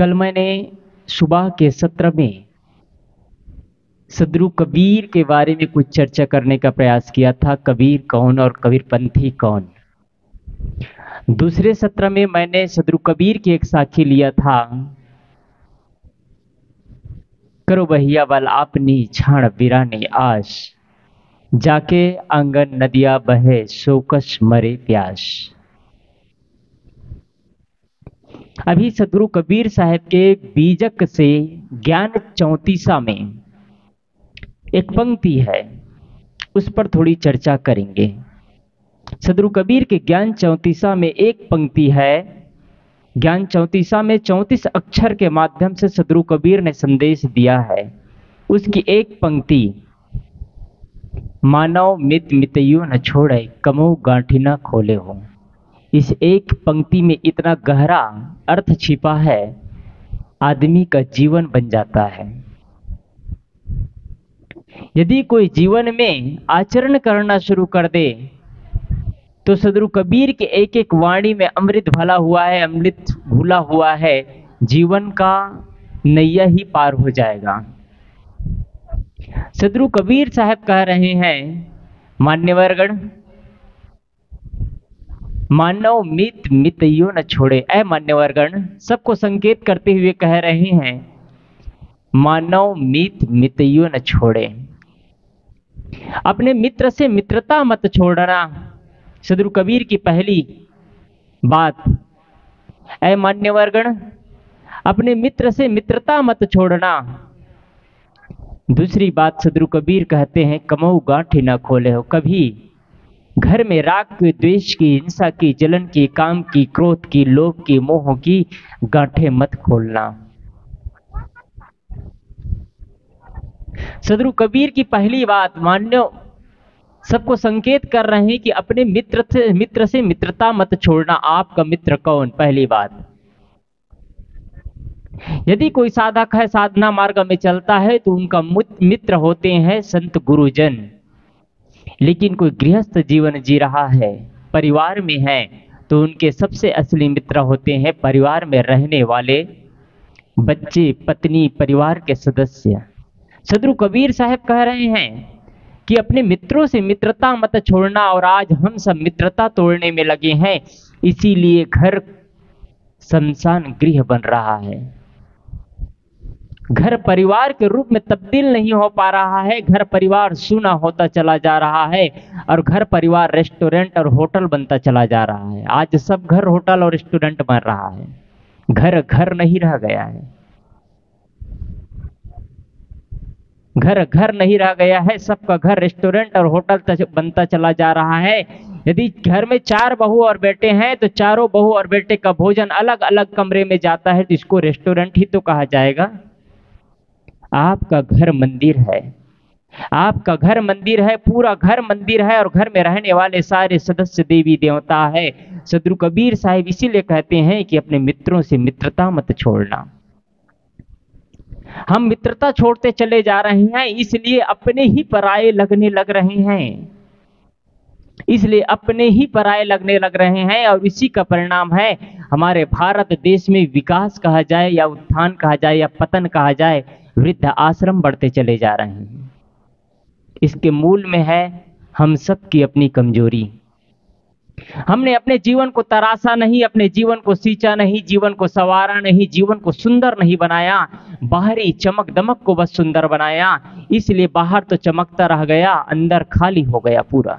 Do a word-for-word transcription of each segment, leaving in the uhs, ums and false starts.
कल मैंने सुबह के सत्र में सद्गुरु कबीर के बारे में कुछ चर्चा करने का प्रयास किया था, कबीर कौन और कबीरपंथी कौन। दूसरे सत्र में मैंने सद्गुरु कबीर की एक साखी लिया था, करो बहिया वाल आपनी छाण बिरानी आस, जाके आंगन नदिया बहे शोकस मरे प्यास। अभी सद्गुरु कबीर साहेब के बीजक से ज्ञान चौंतीसा में एक पंक्ति है, उस पर थोड़ी चर्चा करेंगे। सद्गुरु कबीर के ज्ञान चौंतीसा में एक पंक्ति है, ज्ञान चौंतीसा में चौंतीस अक्षर के माध्यम से सद्गुरु कबीर ने संदेश दिया है। उसकी एक पंक्ति, मानव मित मितयो न छोड़े कमो गांठी न खोले हो। इस एक पंक्ति में इतना गहरा अर्थ छिपा है, आदमी का जीवन बन जाता है। यदि कोई जीवन में आचरण करना शुरू कर दे तो सद्गुरु कबीर के एक एक वाणी में अमृत भला हुआ है, अमृत घुला हुआ है, जीवन का नैया ही पार हो जाएगा। सद्गुरु कबीर साहब कह रहे हैं, मान्यवरगण, मानव मित मितयो न छोड़े। ऐ मान्यवरगण, सबको संकेत करते हुए कह रहे हैं, मानव मित मितयो न छोड़े, अपने मित्र से मित्रता मत छोड़ना। सद्गुरु कबीर की पहली बात, ऐ मान्यवरगण, अपने मित्र से मित्रता मत छोड़ना। दूसरी बात सद्गुरु कबीर कहते हैं, कमऊ गांठी न खोले हो। कभी घर में राग के, द्वेष की, हिंसा की, जलन की, काम की, क्रोध की, लोभ की, मोह की गांठें मत खोलना। सद्गुरु कबीर की पहली बात, मान्यो सबको संकेत कर रहे हैं कि अपने मित्र से मित्र से मित्रता मत छोड़ना। आपका मित्र कौन, पहली बात। यदि कोई साधक है, साधना मार्ग में चलता है तो उनका मित्र होते हैं संत गुरुजन। लेकिन कोई गृहस्थ जीवन जी रहा है, परिवार में है, तो उनके सबसे असली मित्र होते हैं परिवार में रहने वाले बच्चे, पत्नी, परिवार के सदस्य। सद्गुरु कबीर साहब कह रहे हैं कि अपने मित्रों से मित्रता मत छोड़ना। और आज हम सब मित्रता तोड़ने में लगे हैं, इसीलिए घर शमशान गृह बन रहा है। घर परिवार के रूप में तब्दील नहीं हो पा रहा है, घर परिवार सूना होता चला जा रहा है और घर परिवार रेस्टोरेंट और होटल बनता चला जा रहा है। आज सब घर होटल और रेस्टोरेंट बन रहा है, घर घर नहीं रह गया है, घर घर नहीं रह गया है, सबका घर रेस्टोरेंट और होटल बनता चला जा रहा है। यदि घर में चार बहू और बेटे हैं तो चारों बहू और बेटे का भोजन अलग अलग कमरे में जाता है, तो इसको रेस्टोरेंट ही तो कहा जाएगा। आपका घर मंदिर है, आपका घर मंदिर है, पूरा घर मंदिर है और घर में रहने वाले सारे सदस्य देवी देवता है। सद्गुरु कबीर साहिब इसीलिए कहते हैं कि अपने मित्रों से मित्रता मत छोड़ना। हम मित्रता छोड़ते चले जा रहे हैं, इसलिए अपने ही पराये लगने लग रहे हैं, इसलिए अपने ही पराये लगने लग रहे हैं। और इसी का परिणाम है हमारे भारत देश में विकास कहा जाए या उत्थान कहा जाए या पतन कहा जाए, वृद्ध आश्रम बढ़ते चले जा रहे हैं। इसके मूल में है हम सब की अपनी कमजोरी। हमने अपने जीवन को तराशा नहीं, अपने जीवन को सींचा नहीं, जीवन को सवारा नहीं, जीवन को सुंदर नहीं बनाया, बाहरी चमक दमक को बस सुंदर बनाया। इसलिए बाहर तो चमकता रह गया, अंदर खाली हो गया पूरा।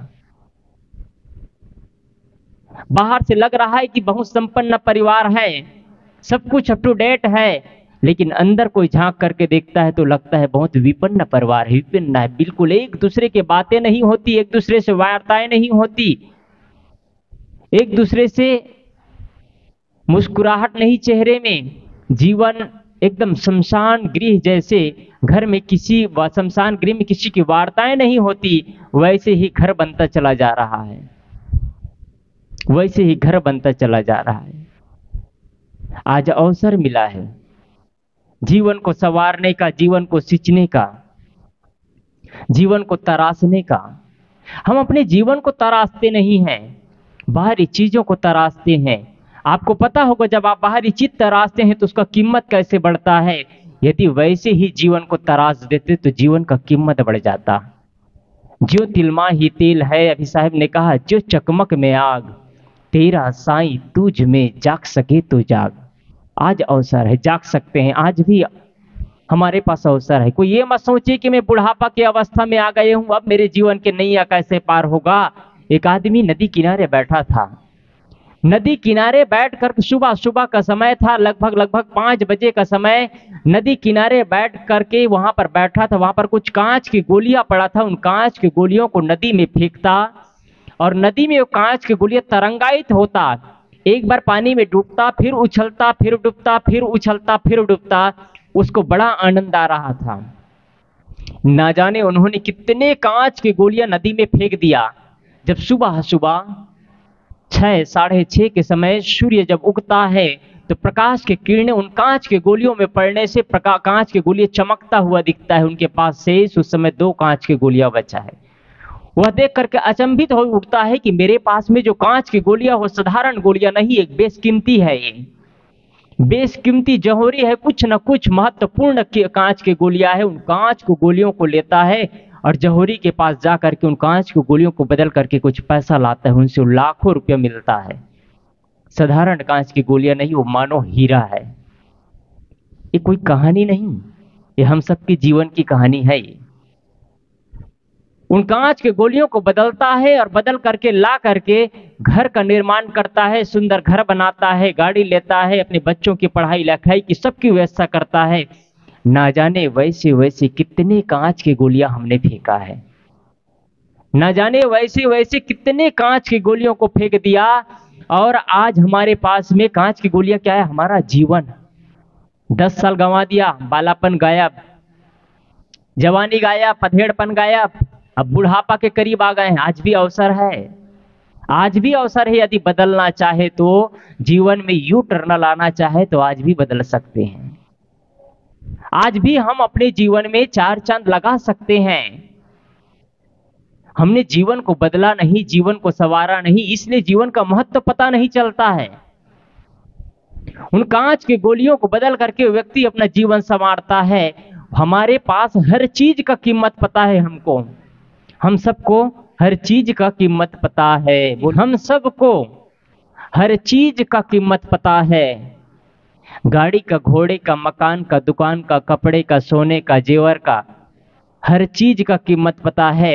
बाहर से लग रहा है कि बहुत संपन्न परिवार है, सब कुछ अप टू डेट है, लेकिन अंदर कोई झांक करके देखता है तो लगता है बहुत विपन्न परिवार है, विपन्न है। बिल्कुल एक दूसरे के बातें नहीं होती, एक दूसरे से वार्ताएं नहीं होती, एक दूसरे से मुस्कुराहट नहीं चेहरे में। जीवन एकदम शमशान गृह जैसे, घर में किसी शमशान गृह में किसी की वार्ताएं नहीं होती, वैसे ही घर बनता चला जा रहा है, वैसे ही घर बनता चला जा रहा है। आज अवसर मिला है जीवन को संवारने का, जीवन को सींचने का, जीवन को तराशने का। हम अपने जीवन को तराशते नहीं हैं, बाहरी चीजों को तराशते हैं। आपको पता होगा जब आप बाहरी चीज तराशते हैं तो उसका कीमत कैसे बढ़ता है। यदि वैसे ही जीवन को तराश देते तो जीवन का कीमत बढ़ जाता। जो तिलमा ही तेल है, अभी साहब ने कहा, जो चकमक में आग, तेरा साई तुझ में जाग सके तो जाग। आज अवसर है, जाग सकते हैं, आज भी हमारे पास अवसर है। कोई ये मत सोचे कि मैं बुढ़ापा की अवस्था में आ गए हूँ, अब मेरे जीवन के नैया कैसे पार होगा। एक आदमी नदी किनारे बैठा था, नदी किनारे बैठकर सुबह सुबह का समय था, लगभग लगभग पाँच बजे का समय, नदी किनारे बैठ करके वहां पर बैठा था। वहां पर कुछ कांच की गोलियां पड़ा था, उन कांच की गोलियों को नदी में फेंकता और नदी में वो कांच की गोलियां तरंगायित होता। एक बार पानी में डूबता, फिर उछलता, फिर डूबता, फिर उछलता, फिर डूबता। उसको बड़ा आनंद आ रहा था। ना जाने उन्होंने कितने कांच की गोलियां नदी में फेंक दिया। जब सुबह सुबह छह साढ़े छः के समय सूर्य जब उगता है तो प्रकाश के किरणें उन कांच के गोलियों में पड़ने से प्रका कांच के गोलियां चमकता हुआ दिखता है। उनके पास से उस समय दो कांच की गोलियां बचा है। वह देख करके अचंभित हो उठता है कि मेरे पास में जो कांच की गोलियां, वो साधारण गोलियां नहीं, एक बेशकीमती है, ये बेशकीमती जौहरी है, कुछ न कुछ महत्वपूर्ण कांच की गोलियां है। उन कांच को गोलियों को लेता है और जौहरी के पास जा करके उन कांच की गोलियों को बदल करके कुछ पैसा लाता है, उनसे लाखों रुपया मिलता है। साधारण कांच की गोलियां नहीं, वो मानो हीरा है। ये कोई कहानी नहीं, ये हम सबके जीवन की कहानी है। ये उन कांच के गोलियों को बदलता है और बदल करके ला करके घर का निर्माण करता है, सुंदर घर बनाता है, गाड़ी लेता है, अपने बच्चों की पढ़ाई लिखाई की सबकी व्यवस्था करता है। ना जाने वैसे वैसे कितने कांच की गोलियां हमने फेंका है, ना जाने वैसे वैसे कितने कांच की गोलियों को फेंक दिया। और आज हमारे पास में कांच की गोलियां क्या है, हमारा जीवन। दस साल गंवा दिया, बालापन गायब, जवानी गायब, पधेड़पन गायब, अब बुढ़ापा के करीब आ गए हैं। आज भी अवसर है, आज भी अवसर है। यदि बदलना चाहे तो, जीवन में यू टर्न लाना चाहे तो आज भी बदल सकते हैं। आज भी हम अपने जीवन में चार चांद लगा सकते हैं। हमने जीवन को बदला नहीं, जीवन को संवारा नहीं, इसलिए जीवन का महत्व पता नहीं चलता है। उन कांच की गोलियों को बदल करके व्यक्ति अपना जीवन संवारता है। हमारे पास हर चीज का कीमत पता है हमको, हम सबको हर चीज का कीमत पता है। हम सबको हर चीज का कीमत पता है। गाड़ी का, घोड़े का, मकान का, दुकान का, कपड़े का, सोने का, जेवर का, हर चीज का कीमत पता है।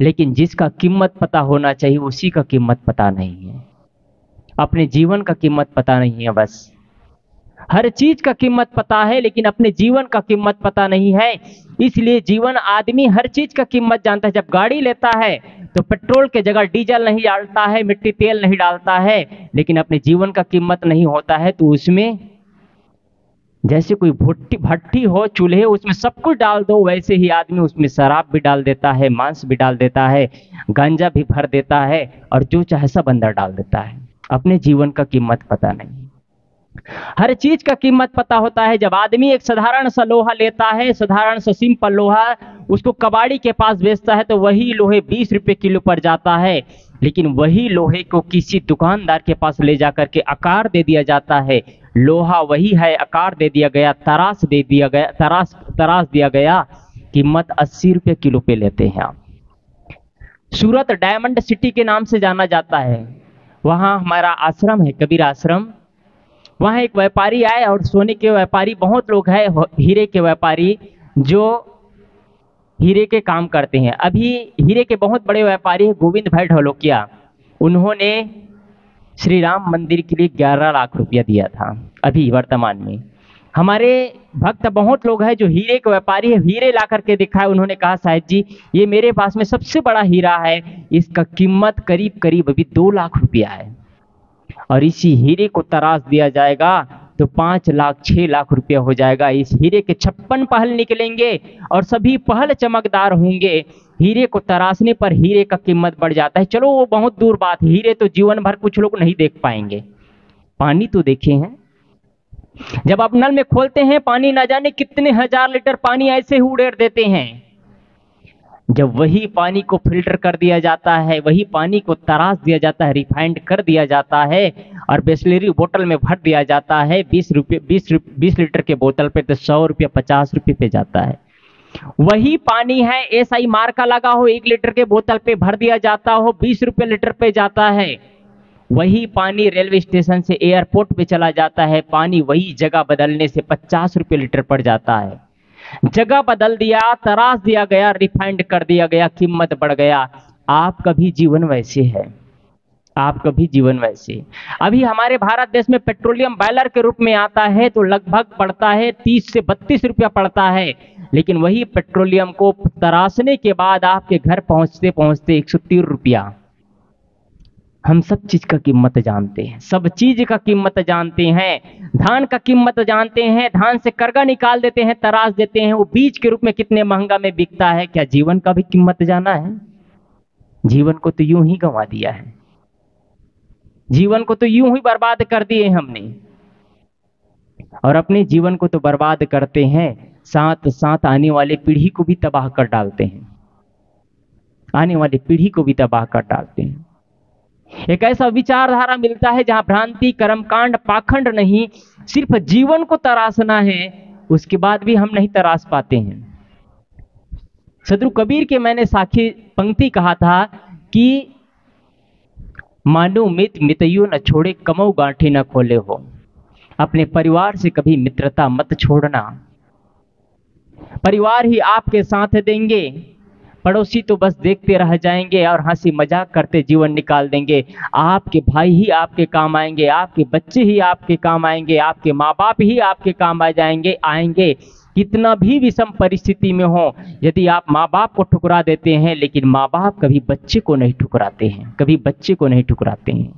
लेकिन जिसका कीमत पता होना चाहिए उसी का कीमत पता नहीं है, अपने जीवन का कीमत पता नहीं है। बस हर चीज का कीमत पता है लेकिन अपने जीवन का कीमत पता नहीं है। इसलिए जीवन आदमी हर चीज का कीमत जानता है। जब गाड़ी लेता है तो पेट्रोल के जगह डीजल नहीं डालता है, मिट्टी तेल नहीं डालता है, लेकिन अपने जीवन का कीमत नहीं होता है। तो उसमें जैसे कोई भट्टी भट्टी हो, चूल्हे, उसमें सब कुछ डाल दो, वैसे ही आदमी उसमें शराब भी डाल देता है, मांस भी डाल देता है, गांजा भी भर देता है और जो चाहे सब अंदर डाल देता है। अपने जीवन का कीमत पता नहीं। हर चीज का कीमत पता होता है। जब आदमी एक साधारण सा लोहा लेता है, साधारण सा सिंपल लोहा, उसको कबाड़ी के पास बेचता है तो वही लोहे बीस रुपये किलो पर जाता है, लेकिन वही लोहे को किसी दुकानदार के पास ले जाकर के आकार दे दिया जाता है। लोहा वही है, आकार दे दिया गया, तराश दे दिया गया, तराश तराश दिया गया, कीमत अस्सी रुपये किलो पे लेते हैं आप। सूरत डायमंड सिटी के नाम से जाना जाता है, वहाँ हमारा आश्रम है, कबीर आश्रम। वहाँ एक व्यापारी आए, और सोने के व्यापारी बहुत लोग हैं, हीरे के व्यापारी जो हीरे के काम करते हैं। अभी हीरे के बहुत बड़े व्यापारी हैं गोविंद भाई ढोलोकिया, उन्होंने श्री राम मंदिर के लिए ग्यारह लाख रुपया दिया था। अभी वर्तमान में हमारे भक्त बहुत लोग हैं जो हीरे के व्यापारी है, हीरे ला करके दिखाए। उन्होंने कहा, साहिब जी ये मेरे पास में सबसे बड़ा हीरा है, इसका कीमत करीब करीब अभी दो लाख रुपया है, और इसी हीरे को तराश दिया जाएगा तो पाँच लाख छः लाख रुपया हो जाएगा। इस हीरे के छप्पन पहल निकलेंगे और सभी पहल चमकदार होंगे। हीरे को तराशने पर हीरे का कीमत बढ़ जाता है। चलो वो बहुत दूर बात, हीरे तो जीवन भर कुछ लोग नहीं देख पाएंगे। पानी तो देखे हैं, जब आप नल में खोलते हैं पानी ना जाने कितने हजार लीटर पानी ऐसे ही उड़ेर देते हैं। जब वही पानी को फिल्टर कर दिया जाता है, वही पानी को तराश दिया जाता है, रिफाइंड कर दिया जाता है और बिसलेरी बोतल में भर दिया जाता है, बीस रुपये बीस बीस लीटर के बोतल पे तो सौ रुपये पचास रुपये पे जाता है। वही पानी है एस आई मार्का लगा हो, एक लीटर के बोतल पे भर दिया जाता हो, बीस रुपये लीटर पे जाता है। वही पानी रेलवे स्टेशन से एयरपोर्ट पे चला जाता है, पानी वही जगह बदलने से पचास रुपये लीटर पड़ जाता है। जगह बदल दिया, तराश दिया गया, रिफाइंड कर दिया गया, कीमत बढ़ गया। आपका भी जीवन वैसे है, आपका भी जीवन वैसे। अभी हमारे भारत देश में पेट्रोलियम बैलर के रूप में आता है तो लगभग पड़ता है तीस से बत्तीस रुपया पड़ता है, लेकिन वही पेट्रोलियम को तराशने के बाद आपके घर पहुंचते पहुंचते एक सौ तीन रुपया। हम सब चीज का कीमत जानते हैं, सब चीज का कीमत जानते हैं। धान का कीमत जानते हैं, धान से करगा निकाल देते हैं, तराश देते हैं, वो बीज के रूप में कितने महंगा में बिकता है। क्या जीवन का भी कीमत जाना है? जीवन को तो यूं ही गंवा दिया है, जीवन को तो यूं ही बर्बाद कर दिए हमने। और अपने जीवन को तो बर्बाद करते हैं, साथ साथ आने वाले पीढ़ी को भी तबाह कर डालते हैं, आने वाली पीढ़ी को भी तबाह कर डालते हैं। एक ऐसा विचारधारा मिलता है जहां भ्रांति, कर्मकांड, पाखंड नहीं, सिर्फ जीवन को तराशना है, उसके बाद भी हम नहीं तराश पाते हैं। सद्गुरु कबीर के मैंने साखी पंक्ति कहा था कि मानो मित मितयु न छोड़े, कमौ गांठी न खोले हो। अपने परिवार से कभी मित्रता मत छोड़ना, परिवार ही आपके साथ देंगे, पड़ोसी तो बस देखते रह जाएंगे और हंसी मजाक करते जीवन निकाल देंगे। आपके भाई ही आपके काम आएंगे, आपके बच्चे ही आपके काम आएंगे, आपके माँ बाप ही आपके काम आ जाएंगे आएंगे कितना भी विषम परिस्थिति में हो। यदि आप माँ बाप को ठुकरा देते हैं, लेकिन माँ बाप कभी बच्चे को नहीं ठुकराते हैं, कभी बच्चे को नहीं ठुकराते हैं।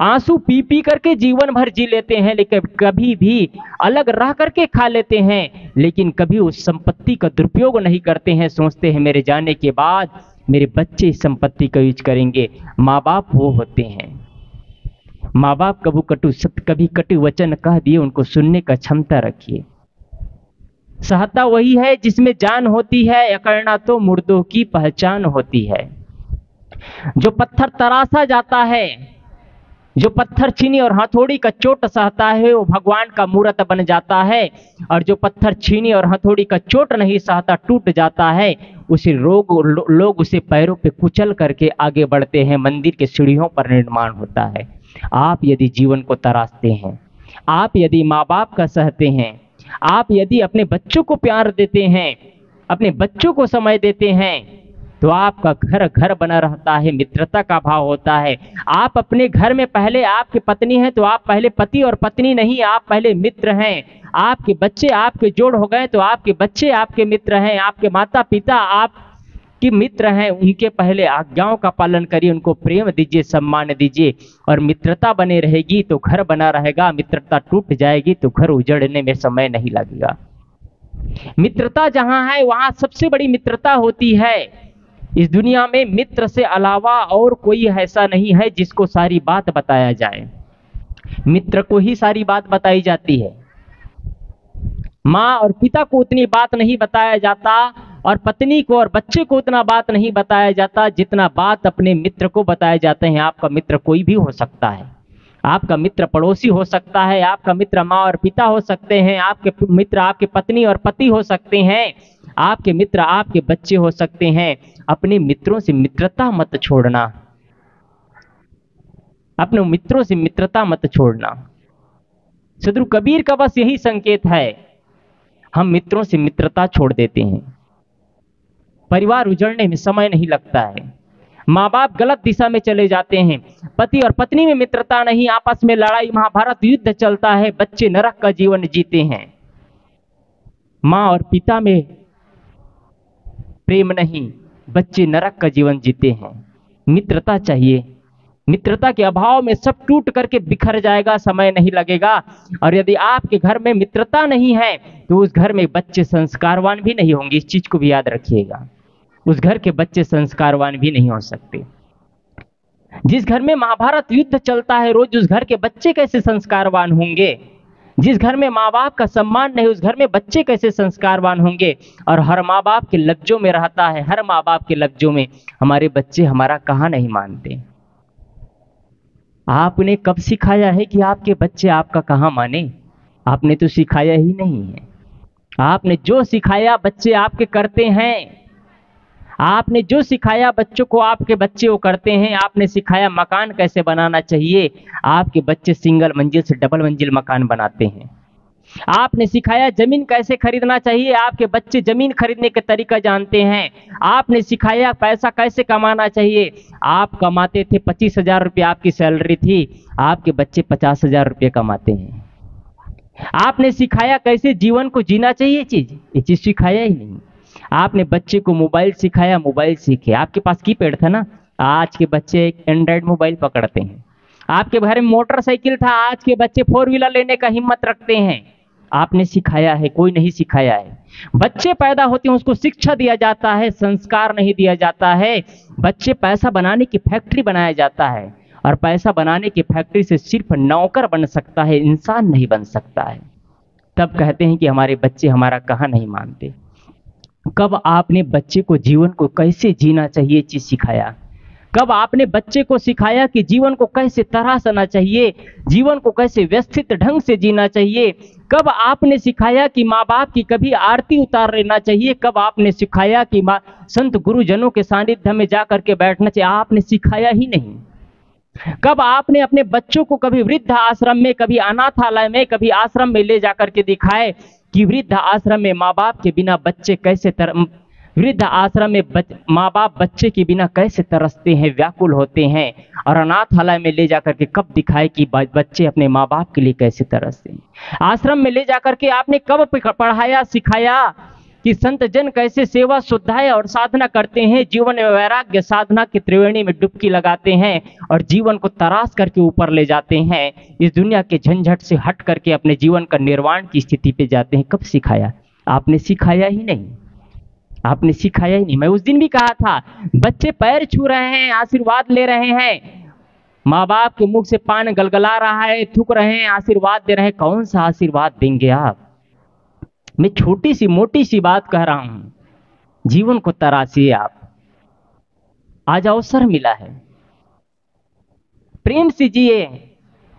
आंसू पी पी करके जीवन भर जी लेते हैं, लेकिन कभी भी अलग रह करके खा लेते हैं, लेकिन कभी उस संपत्ति का दुरुपयोग नहीं करते हैं। सोचते हैं मेरे जाने के बाद मेरे बच्चे इस संपत्ति का यूज करेंगे। माँ बाप वो होते हैं, माँ बाप कभी कटु कभी कटु वचन कह दिए, उनको सुनने का क्षमता रखिए। सहता वही है जिसमें जान होती है, अकड़ना तो मुर्दों की पहचान होती है। जो पत्थर तराशा जाता है, जो पत्थर छीनी और हथौड़ी का चोट सहता है, वो भगवान का मूर्त बन जाता है। और जो पत्थर छीनी और हथौड़ी का चोट नहीं सहता, टूट जाता है, उसे रोग लो, लोग उसे पैरों पे कुचल करके आगे बढ़ते हैं, मंदिर के सीढ़ियों पर निर्माण होता है। आप यदि जीवन को तराशते हैं, आप यदि माँ बाप का सहते हैं, आप यदि अपने बच्चों को प्यार देते हैं, अपने बच्चों को समय देते हैं, तो आपका घर घर बना रहता है, मित्रता का भाव होता है। आप अपने घर में, पहले आपकी पत्नी है तो आप पहले पति और पत्नी नहीं, आप पहले मित्र हैं। आपके बच्चे आपके जोड़ हो गए तो आपके बच्चे आपके मित्र हैं। आपके माता पिता आपके मित्र हैं, उनके पहले आज्ञाओं का पालन करिए, उनको प्रेम दीजिए, सम्मान दीजिए, और मित्रता बने रहेगी तो घर बना रहेगा। मित्रता टूट जाएगी तो घर उजड़ने में समय नहीं लगेगा। मित्रता जहाँ है वहाँ सबसे बड़ी मित्रता होती है। इस दुनिया में मित्र से अलावा और कोई ऐसा नहीं है जिसको सारी बात बताया जाए, मित्र को ही सारी बात बताई जाती है। माँ और पिता को उतनी बात नहीं बताया जाता, और पत्नी को और बच्चे को उतना बात नहीं बताया जाता, जितना बात अपने मित्र को बताया जाते हैं। आपका मित्र कोई भी हो सकता है, आपका मित्र पड़ोसी हो सकता है, आपका मित्र माँ और पिता हो सकते हैं, आपके मित्र आपके पत्नी और पति हो सकते हैं, आपके मित्र आपके बच्चे हो सकते हैं। अपने मित्रों से मित्रता मत छोड़ना, अपने मित्रों से मित्रता मत छोड़ना। सद्गुरु कबीर का बस यही संकेत है। हम मित्रों से मित्रता छोड़ देते हैं, परिवार उजड़ने में समय नहीं लगता है। माँ बाप गलत दिशा में चले जाते हैं, पति और पत्नी में मित्रता नहीं, आपस में लड़ाई, महाभारत युद्ध चलता है, बच्चे नरक का जीवन जीते हैं। माँ और पिता में प्रेम नहीं, बच्चे नरक का जीवन जीते हैं। मित्रता चाहिए, मित्रता के अभाव में सब टूट करके बिखर जाएगा, समय नहीं लगेगा। और यदि आपके घर में मित्रता नहीं है तो उस घर में बच्चे संस्कारवान भी नहीं होंगे, इस चीज को भी याद रखिएगा। उस घर के बच्चे संस्कारवान भी नहीं हो सकते। जिस घर में महाभारत युद्ध चलता है रोज, उस घर के बच्चे कैसे संस्कारवान होंगे? जिस घर में माँ बाप का सम्मान नहीं, उस घर में बच्चे कैसे संस्कारवान होंगे। और हर माँ बाप के लफ्जों में रहता है, हर माँ बाप के लफ्जों में, हमारे बच्चे हमारा कहाँ नहीं मानते। आपने कब सिखाया है कि आपके बच्चे आपका कहाँ माने? आपने तो सिखाया ही नहीं है। आपने जो सिखाया बच्चे आपके करते हैं। आपने जो सिखाया बच्चों को आपके बच्चे वो करते हैं। आपने सिखाया मकान कैसे बनाना चाहिए, आपके बच्चे सिंगल मंजिल से डबल मंजिल मकान बनाते हैं। आपने सिखाया जमीन कैसे खरीदना चाहिए, आपके बच्चे जमीन खरीदने का तरीका जानते हैं। आपने सिखाया पैसा कैसे कमाना चाहिए। आप कमाते थे पच्चीस हजार रुपये आपकी सैलरी थी, आपके बच्चे पचास हजार रुपये कमाते हैं। आपने सिखाया कैसे जीवन को जीना चाहिए, चीज ये चीज सिखाया ही नहीं। आपने बच्चे को मोबाइल सिखाया, मोबाइल सीखे। आपके पास कीपैड था ना, आज के बच्चे एक एंड्रॉइड मोबाइल पकड़ते हैं। आपके घर में मोटरसाइकिल था, आज के बच्चे फोर व्हीलर लेने का हिम्मत रखते हैं। आपने सिखाया है, कोई नहीं सिखाया है। बच्चे पैदा होते हैं, उसको शिक्षा दिया जाता है, संस्कार नहीं दिया जाता है। बच्चे पैसा बनाने की फैक्ट्री बनाया जाता है, और पैसा बनाने की फैक्ट्री से सिर्फ नौकर बन सकता है, इंसान नहीं बन सकता है। तब कहते हैं कि हमारे बच्चे हमारा कहाँ नहीं मानते। कब आपने बच्चे को जीवन को कैसे जीना चाहिए चीज सिखाया? कब आपने बच्चे को सिखाया कि जीवन को कैसे तराशना चाहिए, जीवन को कैसे व्यवस्थित ढंग से जीना चाहिए? कब आपने सिखाया कि माँ बाप की कभी आरती उतार लेना चाहिए? कब आपने सिखाया कि माँ संत गुरुजनों के सानिध्य में जा करके बैठना चाहिए? आपने सिखाया ही नहीं। कब आपने अपने बच्चों को कभी वृद्ध आश्रम में, कभी अनाथालय में, कभी आश्रम में ले जा करके दिखाए कि वृद्ध आश्रम में माँ बाप के बिना बच्चे कैसे तर वृद्ध आश्रम में माँ बाप बच्चे के बिना कैसे तरसते हैं, व्याकुल होते हैं? और अनाथालय में ले जा करके कब दिखाए कि बच्चे अपने माँ बाप के लिए कैसे तरसते हैं? आश्रम में ले जा करके आपने कब पढ़ाया, सिखाया कि संत जन कैसे सेवा सुधाय और साधना करते हैं, जीवन में वैराग्य साधना की त्रिवेणी में डुबकी लगाते हैं और जीवन को तराश करके ऊपर ले जाते हैं, इस दुनिया के झंझट से हट करके अपने जीवन का निर्वाण की स्थिति पे जाते हैं? कब सिखाया? आपने सिखाया ही नहीं, आपने सिखाया ही नहीं। मैं उस दिन भी कहा था, बच्चे पैर छू रहे हैं, आशीर्वाद ले रहे हैं, माँ बाप के मुख से पान गलगला रहा है, थूक रहे हैं, आशीर्वाद दे रहे हैं। कौन सा आशीर्वाद देंगे आप? मैं छोटी सी मोटी सी बात कह रहा हूं, जीवन को तराशिए आप। आज अवसर मिला है, प्रेम से जिए।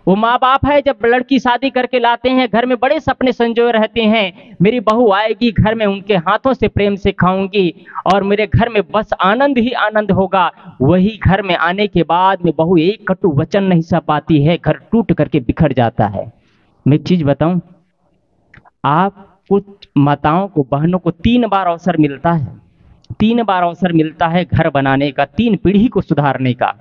वो माँ बाप है, जब लड़की शादी करके लाते हैं, घर में बड़े सपने संजोए रहते हैं, मेरी बहू आएगी घर में, उनके हाथों से प्रेम से खाऊंगी और मेरे घर में बस आनंद ही आनंद होगा। वही घर में आने के बाद में बहू एक कटु वचन नहीं सह पाती है, घर टूट करके बिखर जाता है। मैं चीज बताऊं, आप कुछ माताओं को, बहनों को तीन बार अवसर मिलता है, तीन बार अवसर मिलता है घर बनाने का, तीन पीढ़ी को सुधारने का,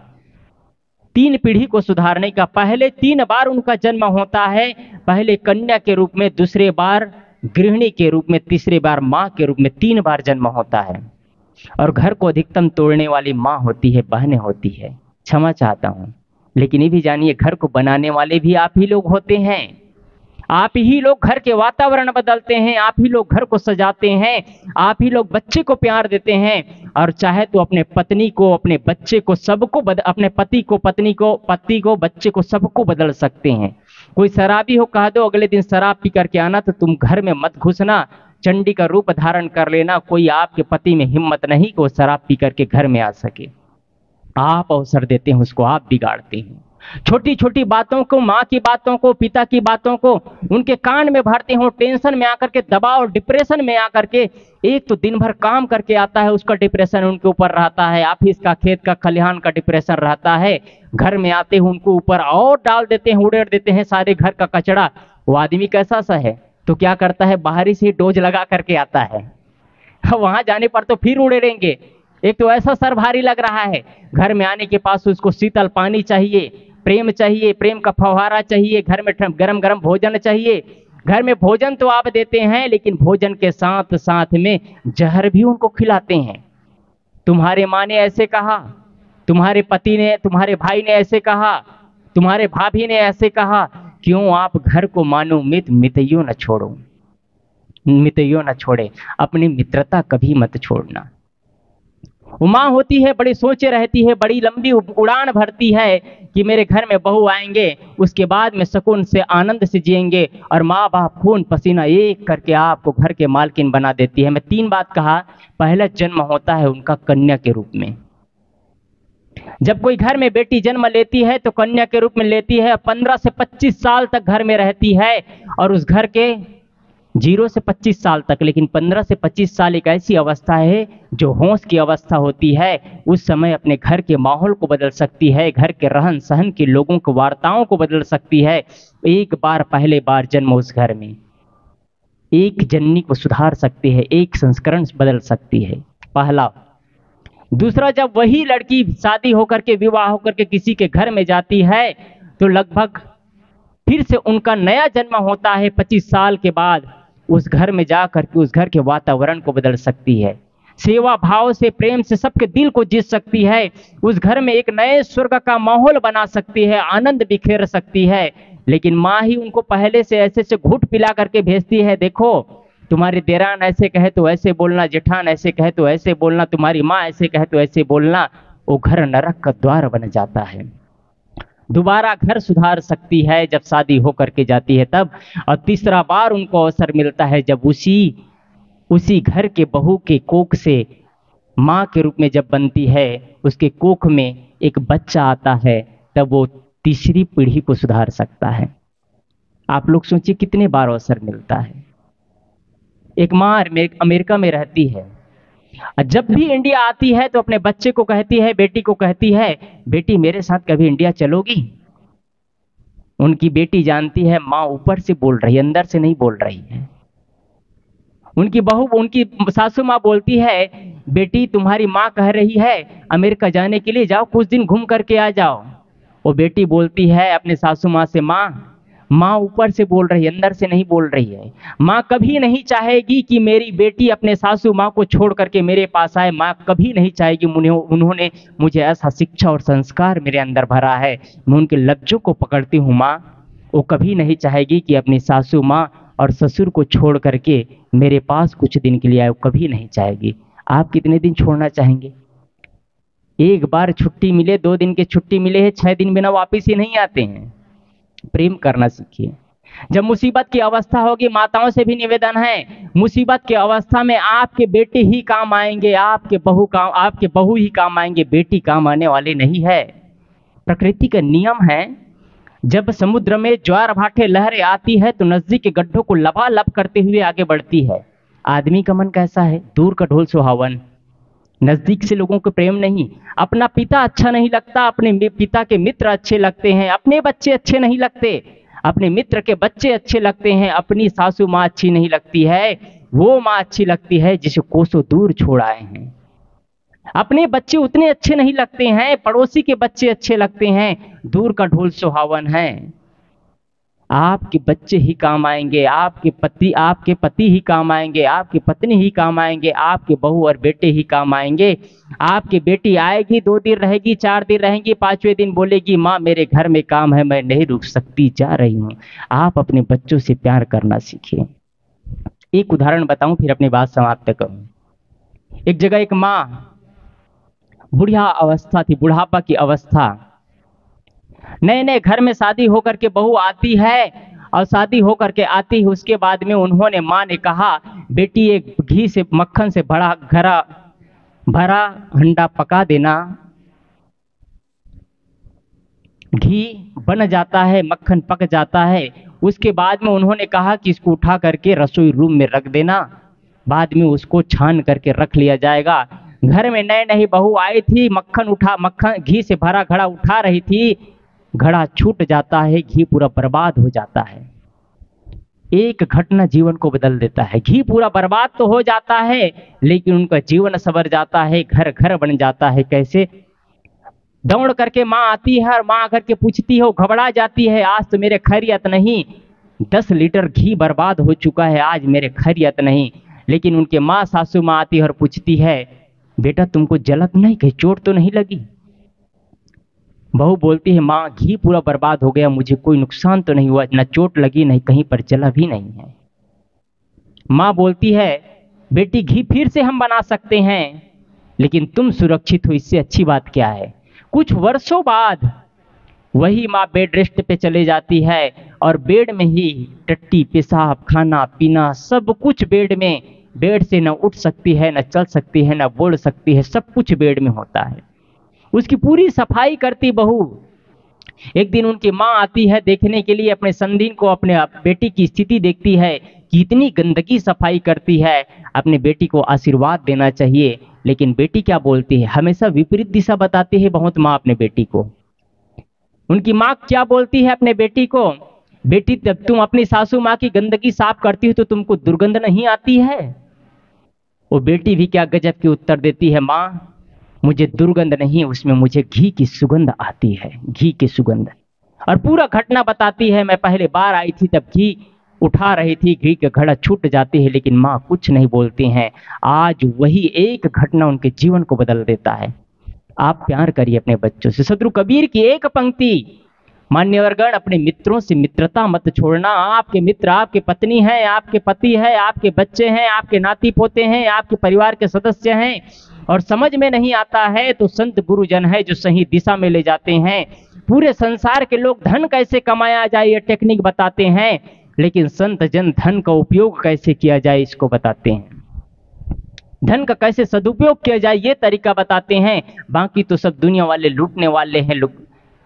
तीन पीढ़ी को सुधारने का। पहले तीन बार उनका जन्म होता है, पहले कन्या के रूप में, दूसरे बार गृहिणी के रूप में, तीसरे बार माँ के रूप में। तीन बार जन्म होता है, और घर को अधिकतम तोड़ने वाली माँ होती है, बहनें होती है। क्षमा चाहता हूँ, लेकिन ये भी जानिए, घर को बनाने वाले भी आप ही लोग होते हैं। आप ही लोग घर के वातावरण बदलते हैं, आप ही लोग घर को सजाते हैं, आप ही लोग बच्चे को प्यार देते हैं। और चाहे तो अपने पत्नी को, अपने बच्चे को, सबको बदल, अपने पति को, पत्नी को, पति को, बच्चे को, सबको बदल सकते हैं। कोई शराबी हो, कह दो अगले दिन शराब पी करके आना, तो तुम घर में मत घुसना, चंडी का रूप धारण कर लेना। कोई आपके पति में हिम्मत नहीं कि वो शराब पी करके घर में आ सके। आप अवसर देते हैं उसको, आप बिगाड़ते हैं। छोटी छोटी बातों को, माँ की बातों को, पिता की बातों को उनके कान में भरते हो, टेंशन में आकर के, दबाव डिप्रेशन में आकर के। एक तो दिन भर काम करके आता है, उसका डिप्रेशन उनके ऊपर रहता है, ऑफिस का, खेत का, खलिहान का डिप्रेशन रहता है। घर में आते हैं उनको ऊपर और डाल देते हैं, उड़ेड़ देते हैं सारे घर का कचड़ा। वो आदमी कैसा सा है तो क्या करता है, बाहरी से डोज लगा करके आता है, वहां जाने पर तो फिर उड़ेड़ेंगे। एक तो ऐसा सर भारी लग रहा है, घर में आने के पास उसको शीतल पानी चाहिए, प्रेम चाहिए, प्रेम का फव्वारा चाहिए, घर में गरम गरम भोजन चाहिए। घर में भोजन तो आप देते हैं, लेकिन भोजन के साथ साथ में जहर भी उनको खिलाते हैं। तुम्हारे माँ ने ऐसे कहा, तुम्हारे पति ने, तुम्हारे भाई ने ऐसे कहा, तुम्हारे भाभी ने ऐसे कहा। क्यों आप घर को मानो मित, मितइयो न छोड़ो, मितइयो न छोड़े। अपनी मित्रता कभी मत छोड़ना। माँ होती है बड़ी सोचे रहती है, बड़ी लंबी उड़ान भरती है कि मेरे घर में बहू आएंगे, उसके बाद में सुकून से आनंद से जिएंगे। और माँ बाप खून पसीना एक करके आपको घर के मालकिन बना देती है। मैं तीन बात कहा, पहला जन्म होता है उनका कन्या के रूप में। जब कोई घर में बेटी जन्म लेती है तो कन्या के रूप में लेती है, पंद्रह से पच्चीस साल तक घर में रहती है और उस घर के जीरो से पच्चीस साल तक, लेकिन पंद्रह से पच्चीस साल एक ऐसी अवस्था है जो होश की अवस्था होती है। उस समय अपने घर के माहौल को बदल सकती है, घर के रहन सहन के लोगों को, वार्ताओं को बदल सकती है। एक बार पहले बार जन्म उस घर में एक जननी को सुधार सकती है, एक संस्करण बदल सकती है, पहला। दूसरा, जब वही लड़की शादी होकर के विवाह होकर के किसी के घर में जाती है तो लगभग फिर से उनका नया जन्म होता है पच्चीस साल के बाद। उस घर में जा करके उस घर के वातावरण को बदल सकती है, सेवा भाव से प्रेम से सबके दिल को जीत सकती है। उस घर में एक नए स्वर्ग का माहौल बना सकती है, आनंद बिखेर सकती है। लेकिन माँ ही उनको पहले से ऐसे से घूट पिला करके भेजती है, देखो तुम्हारी देरान ऐसे कहे तो ऐसे बोलना, जेठान ऐसे कहे तो ऐसे बोलना, तुम्हारी माँ ऐसे कहे तो ऐसे बोलना। वो घर नरक का द्वार बन जाता है। दोबारा घर सुधार सकती है जब शादी होकर के जाती है तब। और तीसरा बार उनको अवसर मिलता है जब उसी उसी घर के बहू के कोख से माँ के रूप में जब बनती है, उसके कोख में एक बच्चा आता है, तब वो तीसरी पीढ़ी को सुधार सकता है। आप लोग सोचिए कितने बार अवसर मिलता है। एक माँ अमेरिका में रहती है, जब भी इंडिया आती है तो अपने बच्चे को कहती है, बेटी को कहती है, बेटी मेरे साथ कभी इंडिया चलोगी। उनकी बेटी जानती है माँ ऊपर से बोल रही है, अंदर से नहीं बोल रही है। उनकी बहू उनकी सासू माँ बोलती है, बेटी तुम्हारी माँ कह रही है अमेरिका जाने के लिए, जाओ कुछ दिन घूम करके आ जाओ। वो बेटी बोलती है अपने सासू माँ से, माँ माँ ऊपर से बोल रही है, अंदर से नहीं बोल रही है। माँ कभी नहीं चाहेगी कि मेरी बेटी अपने सासू माँ को छोड़ करके मेरे पास आए। माँ कभी नहीं चाहेगी, उन्होंने मुझे ऐसा शिक्षा और संस्कार मेरे अंदर भरा है। मैं उनके लफ्जों को पकड़ती हूँ। माँ वो कभी नहीं चाहेगी कि अपनी सासू माँ और ससुर को छोड़ करके मेरे पास कुछ दिन के लिए आए, वो कभी नहीं चाहेगी। आप कितने दिन छोड़ना चाहेंगे? एक बार छुट्टी मिले, दो दिन की छुट्टी मिले है, छः दिन बिना वापस ही नहीं आते हैं। प्रेम करना सीखिए। जब मुसीबत की अवस्था होगी, माताओं से भी निवेदन है, मुसीबत की अवस्था में आपके बेटे ही काम आएंगे, आपके बहू काम, आपके बहू ही काम आएंगे, बेटी काम आने वाले नहीं है। प्रकृति का नियम है, जब समुद्र में ज्वार भाटे लहरें आती है तो नजदीक के गड्ढों को लबालब करते हुए आगे बढ़ती है। आदमी का मन कैसा है? दूर का ढोल सुहावन, नजदीक से लोगों को प्रेम नहीं। अपना पिता अच्छा नहीं लगता, अपने पिता के मित्र अच्छे लगते हैं, अपने बच्चे अच्छे नहीं लगते, अपने मित्र के बच्चे अच्छे लगते हैं। अपनी सासू माँ अच्छी नहीं लगती है, वो माँ अच्छी लगती है जिसे कोसों दूर छोड़ आए हैं। अपने बच्चे उतने अच्छे नहीं लगते हैं, पड़ोसी के बच्चे अच्छे लगते हैं। दूर का ढोल सुहावन है। आपके बच्चे ही काम आएंगे, आपके पति आपके पति ही काम आएंगे, आपकी पत्नी ही काम आएंगे, आपके बहू और बेटे ही काम आएंगे। आपकी बेटी आएगी, दो दिन रहेगी, चार दिन रहेगी, पांचवें दिन बोलेगी माँ मेरे घर में काम है, मैं नहीं रुक सकती, जा रही हूँ। आप अपने बच्चों से प्यार करना सीखिए। एक उदाहरण बताऊं फिर अपनी बात समाप्त करूँ। एक जगह एक माँ, बुढ़िया अवस्था थी, बुढ़ापा की अवस्था, नए नए घर में शादी होकर के बहू आती है और शादी होकर के आती है। उसके बाद में उन्होंने माँ ने कहा, बेटी एक घी से मक्खन से भरा घरा भरा हंडा पका देना, घी बन जाता है, मक्खन पक जाता है। उसके बाद में उन्होंने कहा कि इसको उठा करके रसोई रूम में रख देना, बाद में उसको छान करके रख लिया जाएगा। घर में नए नई बहू आई थी, मक्खन उठा मक्खन घी से भरा घड़ा उठा रही थी, घड़ा छूट जाता है, घी पूरा बर्बाद हो जाता है। एक घटना जीवन को बदल देता है। घी पूरा बर्बाद तो हो जाता है लेकिन उनका जीवन सवर जाता है, घर घर बन जाता है। कैसे? दौड़ करके माँ आती है और माँ आकर के पूछती है, वो घबरा जाती है, आज तो मेरे खैरियत नहीं, दस लीटर घी बर्बाद हो चुका है, आज मेरे खैरियत नहीं। लेकिन उनके माँ सासू माँ आती है और पूछती है, बेटा तुमको जलन नहीं, कहीं चोट तो नहीं लगी? बहू बोलती है, माँ घी पूरा बर्बाद हो गया, मुझे कोई नुकसान तो नहीं हुआ, ना चोट लगी, नहीं कहीं पर जला भी नहीं है। माँ बोलती है, बेटी घी फिर से हम बना सकते हैं, लेकिन तुम सुरक्षित हो, इससे अच्छी बात क्या है। कुछ वर्षों बाद वही माँ बेड रेस्ट पे चले जाती है और बेड में ही टट्टी, पेशाब, खाना पीना सब कुछ बेड में, बेड से न उठ सकती है, न चल सकती है, न बोल सकती है, सब कुछ बेड में होता है। उसकी पूरी सफाई करती बहू। एक दिन उनकी माँ आती है देखने के लिए, अपने संदीन को, अपने बेटी की स्थिति देखती है कि इतनी गंदगी सफाई करती है, अपने बेटी को आशीर्वाद देना चाहिए। लेकिन बेटी क्या बोलती है, हमेशा विपरीत दिशा बताती है बहुत माँ अपने बेटी को। उनकी माँ क्या बोलती है अपने बेटी को, बेटी जब तुम अपनी सासू माँ की गंदगी साफ करती हो तो तुमको दुर्गंध नहीं आती है। वो बेटी भी क्या गजब के उत्तर देती है, माँ मुझे दुर्गंध नहीं, उसमें मुझे घी की सुगंध आती है, घी की सुगंध। और पूरा घटना बताती है, मैं पहले बार आई थी तब घी उठा रही थी, घी का घड़ा छूट जाती है, लेकिन माँ कुछ नहीं बोलती हैं। आज वही एक घटना उनके जीवन को बदल देता है। आप प्यार करिए अपने बच्चों से। सद्गुरु कबीर की एक पंक्ति, मान्यवरगण अपने मित्रों से मित्रता मत छोड़ना। आपके मित्र आपके पत्नी है, आपके पति है, आपके बच्चे हैं, आपके नाती पोते हैं, आपके परिवार के सदस्य हैं। और समझ में नहीं आता है तो संत गुरुजन है जो सही दिशा में ले जाते हैं। पूरे संसार के लोग धन कैसे कमाया जाए ये टेक्निक बताते हैं, लेकिन संत जन धन का उपयोग कैसे किया जाए इसको बताते हैं, धन का कैसे सदुपयोग किया जाए ये तरीका बताते हैं। बाकी तो सब दुनिया वाले लूटने वाले हैं,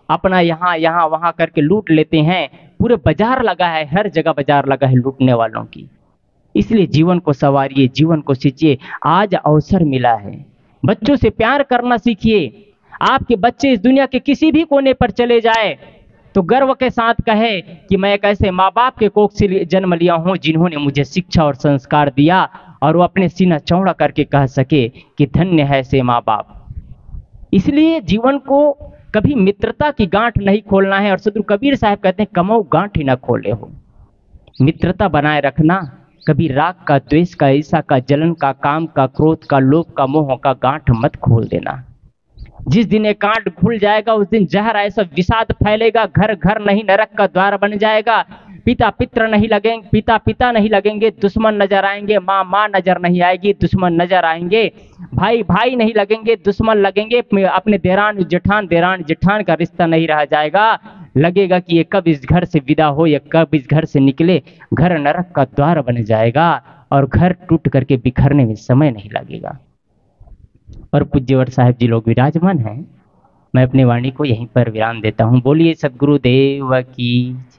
अपना यहाँ यहाँ वहाँ करके लूट लेते हैं। पूरे बाजार लगा है, हर जगह बाजार लगा है लूटने वालों की। इसलिए जीवन को संवारिए, जीवन को सींचिए। आज अवसर मिला है, बच्चों से प्यार करना सीखिए। आपके बच्चे इस दुनिया के किसी भी कोने पर चले जाए तो गर्व के साथ कहे कि मैं एक ऐसे माँ बाप के कोख से जन्म लिया हूँ जिन्होंने मुझे शिक्षा और संस्कार दिया। और वो अपने सीना चौड़ा करके कह सके कि धन्य है ऐसे माँ बाप। इसलिए जीवन को कभी मित्रता की गांठ नहीं खोलना है। और सद्गुरु कबीर साहब कहते हैं, कमाओ गांठ ही ना खोले हो। मित्रता बनाए रखना, कभी राग का, द्वेष का, ईर्ष्या का, जलन का, काम का, क्रोध का, लोभ का, मोह का गांठ मत खोल देना। जिस दिन एक गांठ खुल जाएगा उस दिन जहर ऐसा विषाद फैलेगा, घर घर नहीं नरक का द्वार बन जाएगा। पिता पित्र नहीं लगेंगे, पिता पिता नहीं लगेंगे, दुश्मन नजर आएंगे। माँ माँ नजर नहीं आएगी, दुश्मन नजर आएंगे। भाई भाई नहीं लगेंगे, दुश्मन लगेंगे। अपने देरान जेठान, देरान जेठान का रिश्ता नहीं रह जाएगा। लगेगा कि ये कब इस घर से विदा हो, ये कब इस घर से निकले। घर नरक का द्वार बन जाएगा और घर टूट करके बिखरने में समय नहीं लगेगा। और पूज्यवर साहब जी लोग विराजमान हैं। मैं अपनी वाणी को यहीं पर विराम देता हूँ। बोलिए सद्गुरुदेव की।